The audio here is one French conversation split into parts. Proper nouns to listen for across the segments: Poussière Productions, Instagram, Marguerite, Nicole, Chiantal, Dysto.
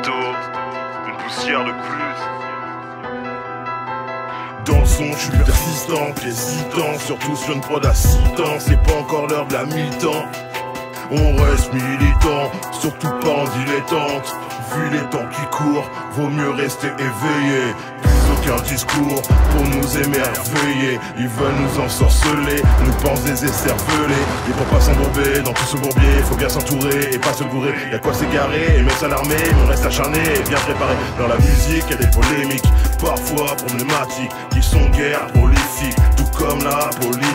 Dysto, une poussière de plus. Dans le son, je suis persistant, hésitant, surtout sur une prod à 6 ans. C'est pas encore l'heure de la mi-temps. On reste militant, surtout pas en dilettante. Vu les temps qui courent, vaut mieux rester éveillé. Plus aucun discours pour nous émerveiller. Ils veulent nous ensorceler, nous pensent des écervelés. Et pour pas s'embourber dans tout ce bourbier, faut bien s'entourer et pas se gourer. Y'a quoi s'égarer et même s'alarmer, mais on reste acharné et bien préparé. Dans la musique y'a des polémiques, parfois problématiques, qui sont guère prolifiques, tout comme la politique.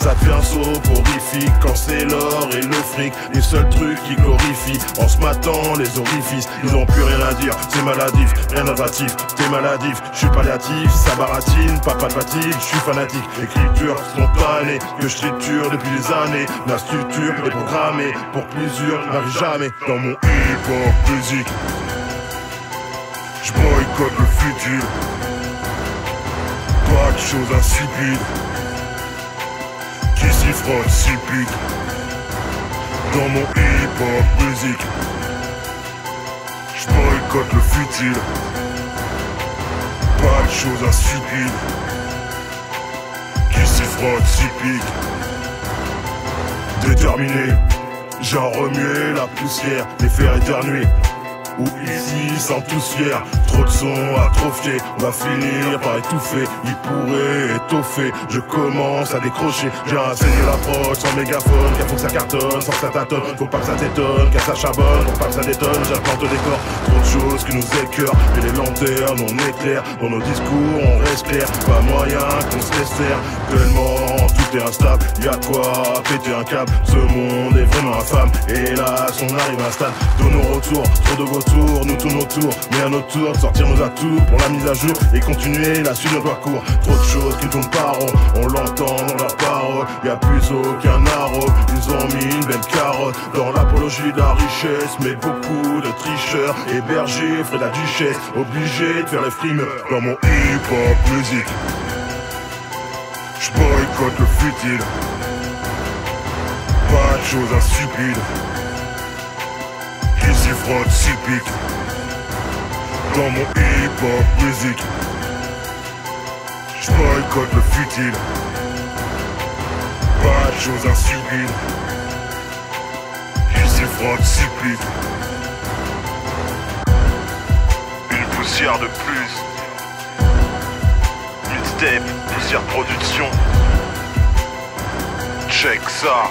Ça devient soporifique quand c'est l'or et le fric, les seuls trucs qui glorifient. En se matant les orifices, ils n'ont plus rien à dire, c'est maladif, rien d'inventif, t'es maladif. Je suis palliatif, ça baratine, pas de fatigue, je suis fanatique. Écriture spontanée, que je triture depuis des années. La structure est programmée, pour plusieurs n'arrive jamais. Dans mon hip-hop musique, je boycotte le futur. Pas de choses insipides qui s'y frottent si pique. Dans mon hip-hop musique, je boycotte le futile. Pas de choses insipides qui s'y frottent si pique. Déterminé, j'ai remué la poussière, les faire éternuer. Ou ici sans tous fiers, trop de sons atrophiés, on va finir par étouffer. Il pourrait étoffer, je commence à décrocher. J'ai enseigné l'approche sans mégaphone, car faut que ça cartonne, sans que ça tâtonne. Faut pas que ça t'étonne, car ça charbonne, faut pas que ça détonne. J'apporte des corps, trop de choses qui nous écœurent, et les lanternes on éclaire. Dans nos discours on reste clair, pas moyen qu'on se laisse faire. Tellement tout est instable, y'a de quoi péter un câble. Ce monde est vraiment infâme, hélas on arrive à un stade de nos retours, trop de vos. Nous tournons autour, mais à notre tour de sortir nos atouts pour la mise à jour et continuer la suite de notre parcours. Trop de choses qui tournent par rond, on l'entend dans leurs paroles. Y'a plus aucun arôme, ils ont mis une belle carotte dans l'apologie de la richesse. Mais beaucoup de tricheurs hébergés, frais de la duchesse, obligés de faire les frimeurs. Dans mon hip-hop musique, j'boycotte le futile. Pas de choses insipides qui s'y frottent si pique. Dans mon hip-hop musique, j'boycotte le futile. Pas de choses insipides qui s'y frottent si pique. Une poussière de plus. Mixtape, poussière production. Check ça.